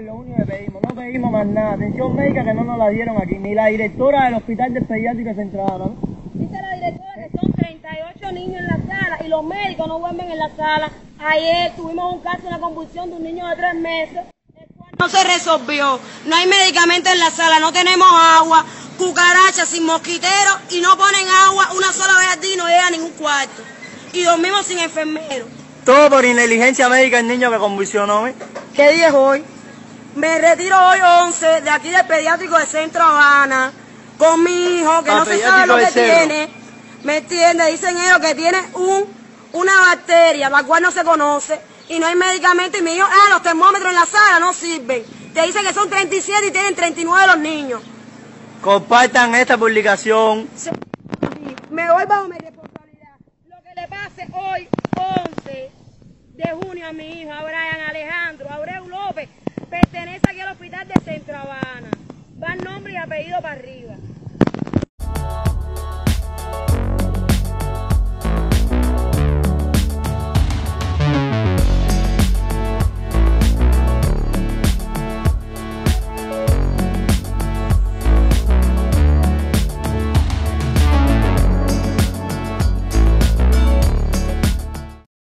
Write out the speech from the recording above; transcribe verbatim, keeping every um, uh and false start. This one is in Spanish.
es lo único que pedimos, no pedimos más nada. Atención médica que no nos la dieron aquí, ni la directora del hospital de pediátrica Centro Habana. Dice la directora que son treinta y ocho niños en la sala y los médicos no duermen en la sala. Ayer tuvimos un caso, una convulsión de un niño de tres meses, el cual no se resolvió. No hay medicamento en la sala, no tenemos agua, cucarachas sin mosquiteros y no ponen agua una sola vez al día y no llega a ningún cuarto. Y dormimos sin enfermeros. Todo por negligencia médica el niño que convulsionó. ¿eh? ¿Qué día es hoy? Me retiro hoy once de aquí del pediátrico de Centro Habana con mi hijo que ah, no se sabe lo que tiene. ¿Me entiende? Dicen ellos que tiene un, una bacteria la cual no se conoce y no hay medicamento y me dijo, ah, los termómetros en la sala no sirven. Te dicen que son treinta y siete y tienen treinta y nueve los niños. Compartan esta publicación. Sí, me voy bajo mi responsabilidad. Lo que le pase hoy, once de junio, a mi hijo, a Brian Alejandro Aurelio López, pertenece aquí al hospital de Centro Habana. Van nombre y apellido para arriba.